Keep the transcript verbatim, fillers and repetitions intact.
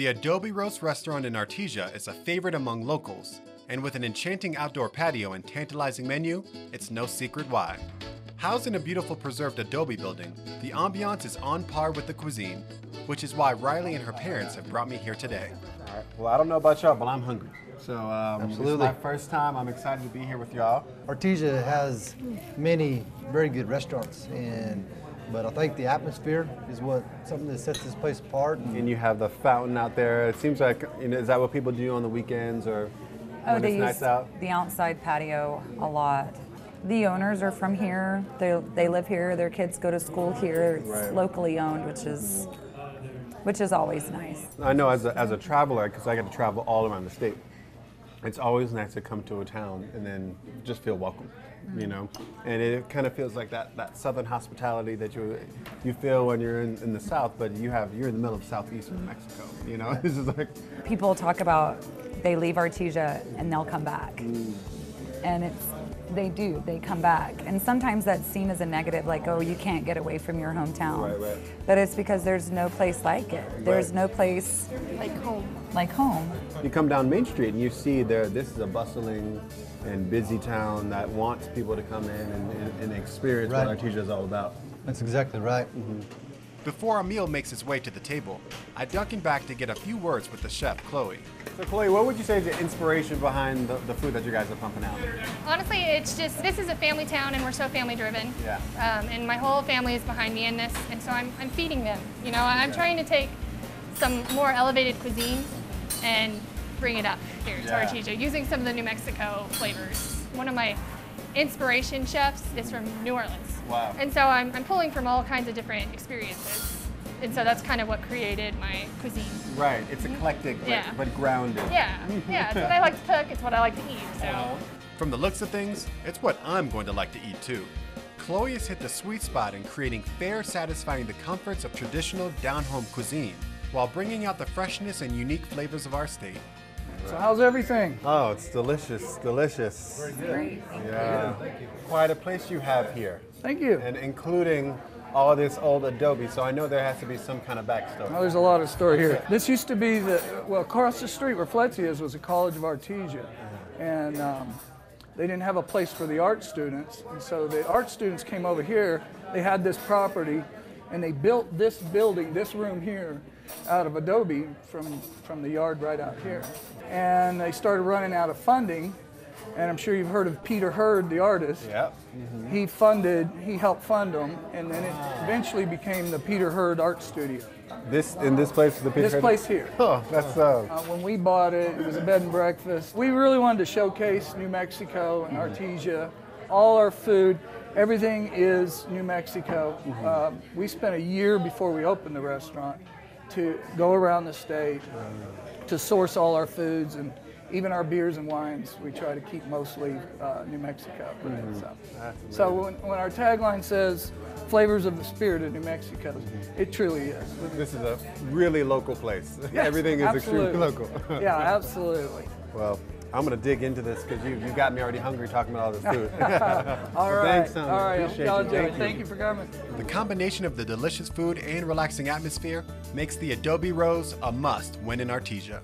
The Adobe Rose Restaurant in Artesia is a favorite among locals, and with an enchanting outdoor patio and tantalizing menu, it's no secret why. Housed in a beautiful preserved adobe building, the ambiance is on par with the cuisine, which is why Riley and her parents have brought me here today. All right. Well, I don't know about y'all, but I'm hungry. So um, absolutely. This is my first time. I'm excited to be here with y'all. Artesia has many very good restaurants, and but I think the atmosphere is what something that sets this place apart. And, and you have the fountain out there. It seems like, you know, is that what people do on the weekends or oh, when it's nice out? The outside patio a lot. The owners are from here. They they live here. Their kids go to school here. It's right. Locally owned, which is which is always nice. I know as a, as a traveler, because I get to travel all around the state, it's always nice to come to a town and then just feel welcome, mm-hmm. you know. And it kind of feels like that that southern hospitality that you you feel when you're in, in the south, but you have you're in the middle of southeastern Mexico, you know. This is like people talk about they leave Artesia and they'll come back, mm. and it's. They do, they come back. And sometimes that's seen as a negative, like, oh, you can't get away from your hometown. Right, right. But it's because there's no place like it. There's right. no place like home. Like home. You come down Main Street and you see there, this is a bustling and busy town that wants people to come in and, and, and experience right. what Artesia is all about. That's exactly right. Mm-hmm. Before our meal makes its way to the table, I ducking back to get a few words with the chef, Chloe. So Chloe, what would you say is the inspiration behind the, the food that you guys are pumping out? Honestly, it's just, this is a family town and we're so family driven. Yeah. Um, and my whole family is behind me in this, and so I'm, I'm feeding them. You know, I'm yeah. trying to take some more elevated cuisine and bring it up here to yeah. Artesia, using some of the New Mexico flavors. One of my inspiration chefs is from New Orleans. Wow. And so I'm, I'm pulling from all kinds of different experiences. And so that's kind of what created my cuisine. Right, it's eclectic, yeah. but, but grounded. Yeah, yeah, it's what I like to cook, it's what I like to eat, so. From the looks of things, it's what I'm going to like to eat too. Chloe has hit the sweet spot in creating fare satisfying the comforts of traditional down-home cuisine, while bringing out the freshness and unique flavors of our state. So how's everything? Oh, it's delicious, delicious. Very good. Great. Yeah. Thank you. Quite a place you have here. Thank you. And including all this old adobe, so I know there has to be some kind of backstory. Oh, there's a lot of story here. This used to be the, well, across the street where Fletzi is was the College of Artesia. And um, they didn't have a place for the art students. And so the art students came over here, they had this property, and they built this building, this room here, out of adobe from, from the yard right out here. And they started running out of funding, and I'm sure you've heard of Peter Hurd, the artist. Yep. Mm-hmm. He funded, he helped fund them, and then it eventually became the Peter Hurd Art Studio. This, in this place, the Peter This Hurd? Place here. Oh, that's uh... uh... When we bought it, it was a bed and breakfast. We really wanted to showcase New Mexico and Artesia. All our food, everything is New Mexico. Mm-hmm. uh, we spent a year before we opened the restaurant to go around the state, to source all our foods, and even our beers and wines, we try to keep mostly uh, New Mexico. Right? Mm-hmm. So, so when, when our tagline says, flavors of the spirit of New Mexico, mm-hmm. it truly is. This is a really local place. Yes, everything is absolutely. Extremely local. Yeah, absolutely. Well, I'm gonna dig into this because you, you got me already hungry talking about all this food. All right, thanks, all right, appreciate you. Thank, you. Thank you for coming. The combination of the delicious food and relaxing atmosphere makes the Adobe Rose a must when in Artesia.